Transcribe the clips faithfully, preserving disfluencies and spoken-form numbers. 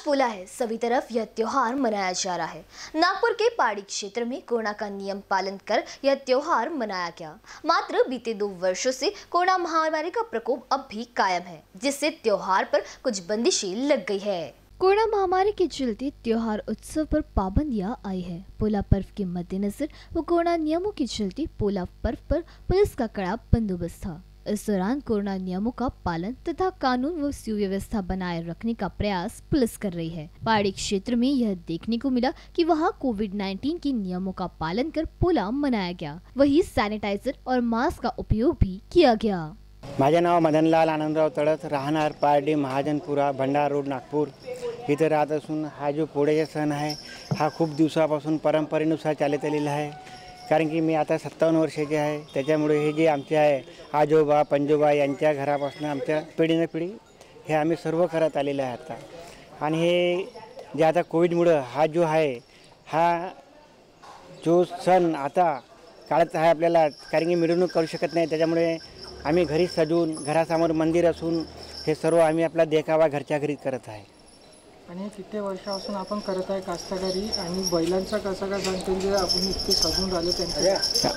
आज पोला है, सभी तरफ यह त्योहार मनाया जा रहा है। नागपुर के पहाड़ी क्षेत्र में कोरोना का नियम पालन कर यह त्योहार मनाया गया। मात्र बीते दो वर्षों से कोरोना महामारी का प्रकोप अब भी कायम है, जिससे त्योहार पर कुछ बंदिशें लग गई है। कोरोना महामारी के चलते त्योहार उत्सव पर पाबंदियां आई है। पोला पर्व के मद्देनजर व कोरोना नियमों के चलते पोला पर्व पर पुलिस का कड़ा बंदोबस्त था। इस दौरान कोरोना नियमों का पालन तथा कानून व सुव्यवस्था बनाए रखने का प्रयास पुलिस कर रही है। पहाड़ी क्षेत्र में यह देखने को मिला कि वहां कोविड उन्नीस के नियमों का पालन कर पोला मनाया गया। वहीं सैनिटाइजर और मास्क का उपयोग भी किया गया। माझे नाव मदनलाल आनंदराव तड़त, राहणार पारडी महाजनपुरा, भंडार रोड, नागपूर इथे राहत असून हा जो पोळ्याचा सण आहे हा खूप दिवसापासून परंपरेनुसार चालत आलेला आहे। कारण की मी आता सत्तावन्न वर्षाचे आहे, त्याच्यामुळे हे जे आमचे आहे आजोबा पंजोबा यांच्या घरापासून आमच्या पिढीने पिढी हे आम्ही सर्व करत आलेले आहे आता। आणि हे जे आता कोविडमुळे हा जो आहे हा जो सण आता काळात आहे आपल्याला, कारण की मिरवणूक करू शकत नाही, त्याच्यामुळे आम्ही घरी सजून घरासमोर मंदिर असून हे सर्व आम्ही आपला देखावा घरच्या घरी करत आहे। आणि किती वर्षापासून आपण करत आहे कास्तकारी आणि बैलांचा कसा का सांगते आपण इतके सजून राहिले त्यांच्या।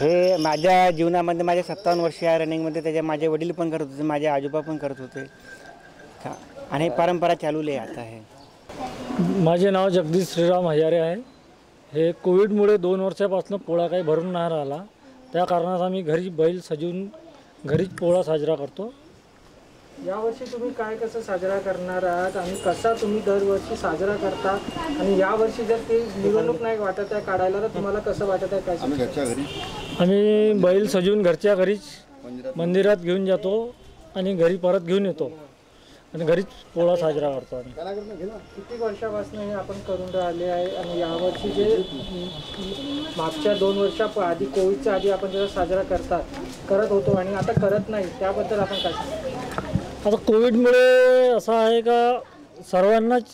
हे माझ्या जीवनामध्ये माझ्या सत्तावन्न वर्ष या रनिंगमध्ये त्याच्या माझे वडील पण करत होते, माझे आजोबा पण करत होते आणि ही परंपरा चालू ले आता आहे। माझे नाव जगदीश श्रीराम हजारे आहे। हे कोविडमुळे दोन वर्षापासून पोळा काही भरून नाही राहिला, त्या कारणास आम्ही घरी बैल सजून घरीच पोळा साजरा करतो। यावर्षी तुम्ही काय कसं साजरा करणार आहात आणि कसा तुम्ही दरवर्षी साजरा करता आणि यावर्षी जर ते निवडणूक नाही वाटत आहे काढायला तर तुम्हाला कसं वाटत आहे? काय आम्ही घरच्या घरी आम्ही बैल सजून घरच्या घरीच मंदिरात घेऊन जातो आणि घरी परत घेऊन येतो आणि घरीच पोळा साजरा करतो। आम्ही किती वर्षापासून हे आपण करून राहिले आहे आणि यावर्षी जे मागच्या दोन वर्षा आधी कोविडच्या आधी आपण जरा साजरा करतात करत होतो आणि आता करत नाही, त्याबद्दल आपण काय? आता कोविडमुळे असं आहे का सर्वांनाच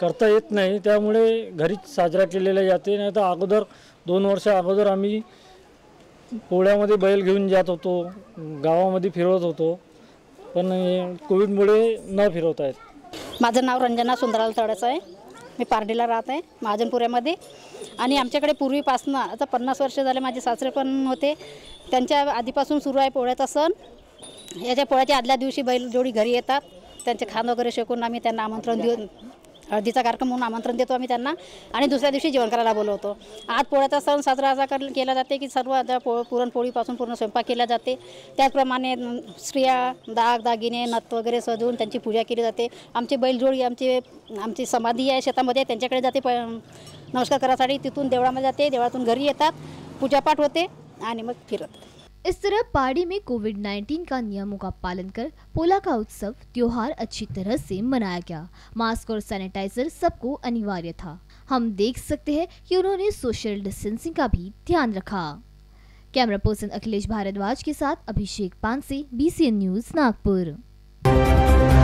करता येत नाही, त्यामुळे घरीच साजरा केलेला जाते। नाही तर अगोदर दोन वर्ष अगोदर आम्ही पोळ्यामध्ये बैल घेऊन जात होतो, गावामध्ये फिरवत होतो, पण कोविडमुळे न फिरवत आहेत। माझं नाव रंजना सुंदराल तडस आहे, मी पारडीला राहत आहे महाजनपुऱ्यामध्ये। आणि आमच्याकडे पूर्वीपासून आता पन्नास वर्ष झाले, माझे सासरे पण होते, त्यांच्या आधीपासून सुरू आहे पोळ्याचा सण। याच्या पोळ्याच्या आदल्या दिवशी बैल जोडी घरी येतात, त्यांचे खान वगैरे शेकून आम्ही त्यांना आमंत्रण देऊन हळदीचा कार्यक्रम म्हणून आमंत्रण देतो आम्ही त्यांना आणि दुसऱ्या दिवशी जेवण करायला बोलवतो। आज पोळ्याचा सण साजरा असा कर केला जाते की सर्व आता पो पुरणपोळीपासून पूर्ण स्वयंपाक केला जाते, त्याचप्रमाणे स्त्रिया दाग दागिने नथ वगैरे सजवून त्यांची पूजा केली जाते। आमचे बैलजोडी आमची आमची समाधी आहे शेतामध्ये, त्यांच्याकडे जाते प नमस्कार करायसाठी, तिथून देवळामध्ये जाते, देवळातून घरी येतात, पूजापाठ होते आणि मग फिरत। इस तरह पहाड़ी में कोविड उन्नीस का नियमों का पालन कर पोला का उत्सव त्योहार अच्छी तरह से मनाया गया। मास्क और सैनिटाइजर सबको अनिवार्य था। हम देख सकते हैं कि उन्होंने सोशल डिस्टेंसिंग का भी ध्यान रखा। कैमरा पर्सन अखिलेश भारद्वाज के साथ Abhishek Panse, B C N news Nagpur.